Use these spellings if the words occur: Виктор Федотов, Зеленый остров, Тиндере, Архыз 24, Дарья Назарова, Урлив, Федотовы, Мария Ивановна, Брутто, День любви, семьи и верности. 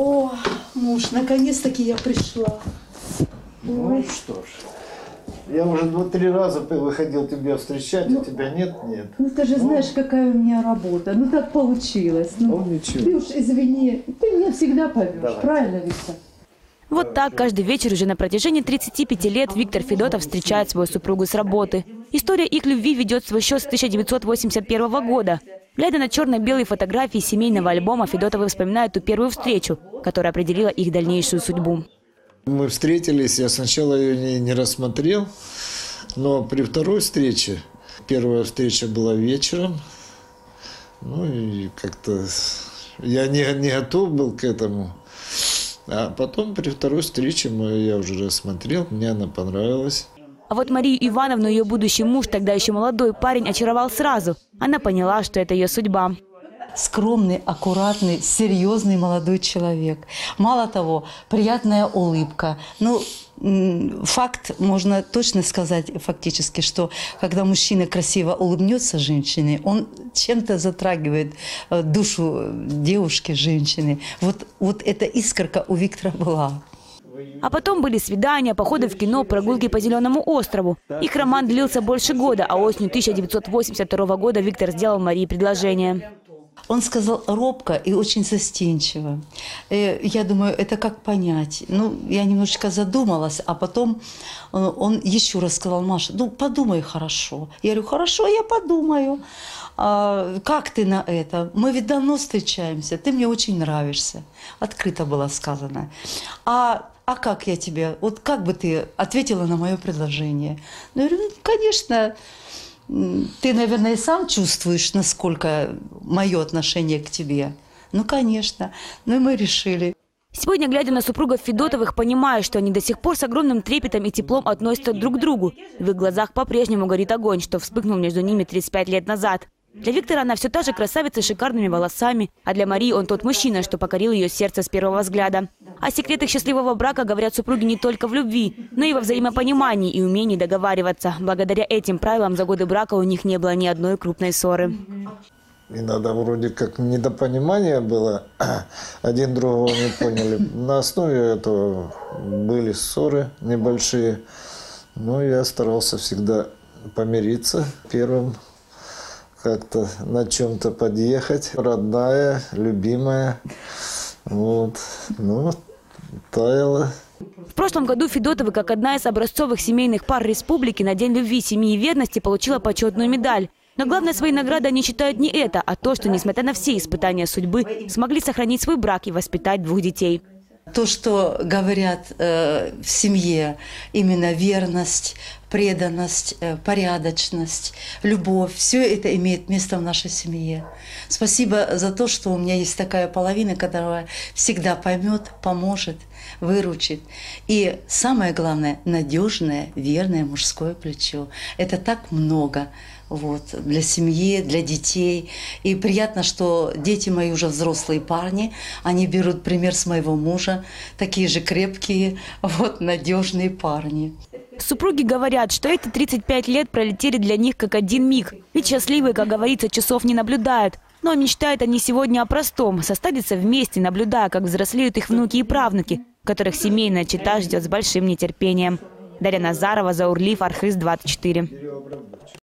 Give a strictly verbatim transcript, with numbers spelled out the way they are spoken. О, муж, наконец-таки я пришла. Ну Ой. что ж, я уже два-три раза выходил тебя встречать, ну, а тебя нет, нет. Ну ты же ну. знаешь, какая у меня работа. Ну так получилось. Ну, ну ничего. Ты уж извини, ты меня всегда повез, правильно, Виктор? Вот так каждый вечер уже на протяжении тридцати пяти лет Виктор Федотов встречает свою супругу с работы. История их любви ведет свой счет с тысяча девятьсот восемьдесят первого года. Глядя на черно-белые фотографии семейного альбома, Федотовы вспоминают ту первую встречу, которая определила их дальнейшую судьбу. Мы встретились, я сначала ее не, не рассмотрел, но при второй встрече, первая встреча была вечером, ну и как-то я не, не готов был к этому. А потом при второй встрече мы, я уже рассмотрел, мне она понравилась. А вот Марию Ивановну ее будущий муж, тогда еще молодой парень, очаровал сразу. Она поняла, что это ее судьба. Скромный, аккуратный, серьезный молодой человек. Мало того, приятная улыбка. Ну, факт, можно точно сказать фактически, что когда мужчина красиво улыбнется женщине, он чем-то затрагивает душу девушки, женщины. Вот, вот эта искорка у Виктора была. А потом были свидания, походы в кино, прогулки по Зеленому острову. Их роман длился больше года, а осенью тысяча девятьсот восемьдесят второго года Виктор сделал Марии предложение. Он сказал робко и очень застенчиво. Я думаю, это как понять? Ну, я немножечко задумалась, а потом он еще раз сказал: Маша, ну, подумай хорошо. Я говорю: хорошо, я подумаю. А как ты на это? Мы ведь давно встречаемся, ты мне очень нравишься. Открыто было сказано. А, а как я тебе, вот как бы ты ответила на мое предложение? Ну, я говорю: ну, конечно... Ты, наверное, и сам чувствуешь, насколько мое отношение к тебе. Ну, конечно. Ну, и мы решили. Сегодня, глядя на супругов Федотовых, понимаю, что они до сих пор с огромным трепетом и теплом относятся друг к другу. В их глазах по-прежнему горит огонь, что вспыхнул между ними тридцать пять лет назад. Для Виктора она все та же красавица с шикарными волосами, а для Марии он тот мужчина, что покорил ее сердце с первого взгляда. О секретах счастливого брака говорят супруги не только в любви, но и во взаимопонимании и умении договариваться. Благодаря этим правилам за годы брака у них не было ни одной крупной ссоры. Иногда вроде как недопонимание было, один другого не поняли. На основе этого были ссоры небольшие, но я старался всегда помириться первым. Как-то на чем-то подъехать, родная, любимая, вот, ну, таяла. В прошлом году Федотовы, как одна из образцовых семейных пар республики, на День любви, семьи и верности получила почетную медаль. Но главное, свои награды они считают не это, а то, что, несмотря на все испытания судьбы, смогли сохранить свой брак и воспитать двух детей. То, что говорят э, в семье, именно верность, преданность, э, порядочность, любовь, все это имеет место в нашей семье. Спасибо за то, что у меня есть такая половина, которая всегда поймет, поможет, выручит. И самое главное, надежное, верное мужское плечо. Это так много. Вот, для семьи, для детей. И приятно, что дети мои уже взрослые парни, они берут пример с моего мужа, такие же крепкие, вот, надежные парни. Супруги говорят, что эти тридцать пять лет пролетели для них как один миг. Ведь счастливые, как говорится, часов не наблюдают. Но мечтают они сегодня о простом – состариться вместе, наблюдая, как взрослеют их внуки и правнуки, которых семейная чета ждет с большим нетерпением. Дарья Назарова, Урлив, Архыз двадцать четыре.